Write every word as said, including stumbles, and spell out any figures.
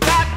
she got